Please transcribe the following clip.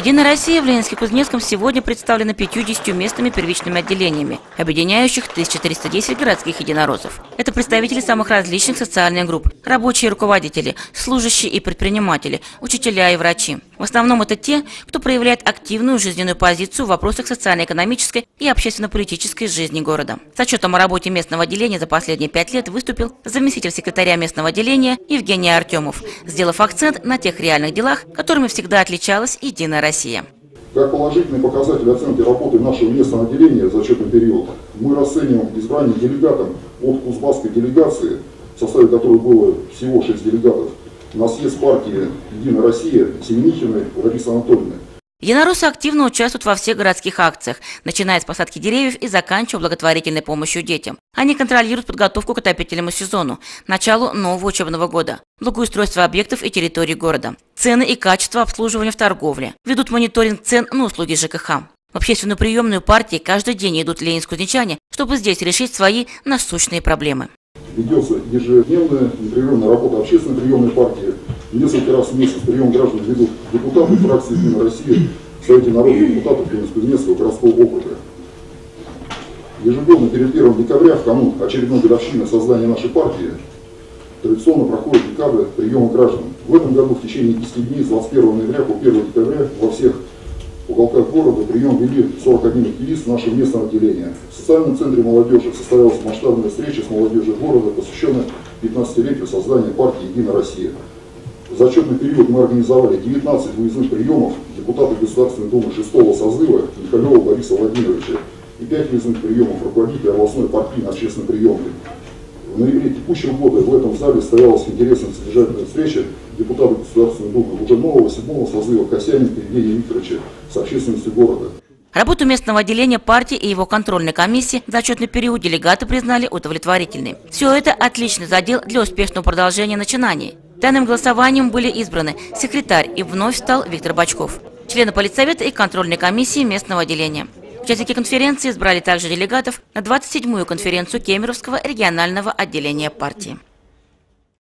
Единая Россия в Ленинске-Кузнецком сегодня представлена 50 местными первичными отделениями, объединяющих 1310 городских единороссов. Это представители самых различных социальных групп, рабочие и руководители, служащие и предприниматели, учителя и врачи. В основном это те, кто проявляет активную жизненную позицию в вопросах социально-экономической и общественно-политической жизни города. С отчетом о работе местного отделения за последние 5 лет выступил заместитель секретаря местного отделения Евгений Артемов, сделав акцент на тех реальных делах, которыми всегда отличалась Единая Россия. Как положительный показатель оценки работы нашего местного отделения за отчетный период мы расцениваем избрание делегатом от Кузбасской делегации, в составе которой было всего 6 делегатов, на съезд партии «Единая Россия» Семенихиной Ларисы Анатольевны. Единороссы активно участвуют во всех городских акциях, начиная с посадки деревьев и заканчивая благотворительной помощью детям. Они контролируют подготовку к отопительному сезону, началу нового учебного года, благоустройство объектов и территорий города, цены и качество обслуживания в торговле, ведут мониторинг цен на услуги ЖКХ. В общественную приемную партии каждый день идут ленинск-кузнечане, чтобы здесь решить свои насущные проблемы. Ведется ежедневная непрерывная работа общественной приемной партии. Несколько раз в месяц прием граждан ведут депутаты фракции «Единая Россия» в Совете народных депутатов Ленинско-Кузнецкого городского округа. Ежегодно перед 1 декабря, в канун очередной годовщины создания нашей партии, традиционно проходит декабрь приема граждан. В этом году в течение 10 дней с 21 ноября по 1 декабря во всех уголках города прием вели 41 активист нашего местного отделения. В социальном центре молодежи состоялась масштабная встреча с молодежью города, посвященная 15-летию создания партии «Единая Россия». За отчетный период мы организовали 19 выездных приемов депутата Государственной Думы 6-го созыва Михайлова Бориса Владимировича и 5 выездных приемов руководителя областной партии на общественной приемке. В ноябре текущего года в этом зале состоялась интересная содержательная встреча депутата Государственной Думы уже нового 7-го созыва Косяника Евгения Викторовича с общественностью города. Работу местного отделения партии и его контрольной комиссии за отчетный период делегаты признали удовлетворительной. Все это отличный задел для успешного продолжения начинаний. Данным голосованием были избраны секретарь и вновь стал Виктор Бачков, члены политсовета и контрольной комиссии местного отделения. Участники конференции избрали также делегатов на 27-ю конференцию Кемеровского регионального отделения партии.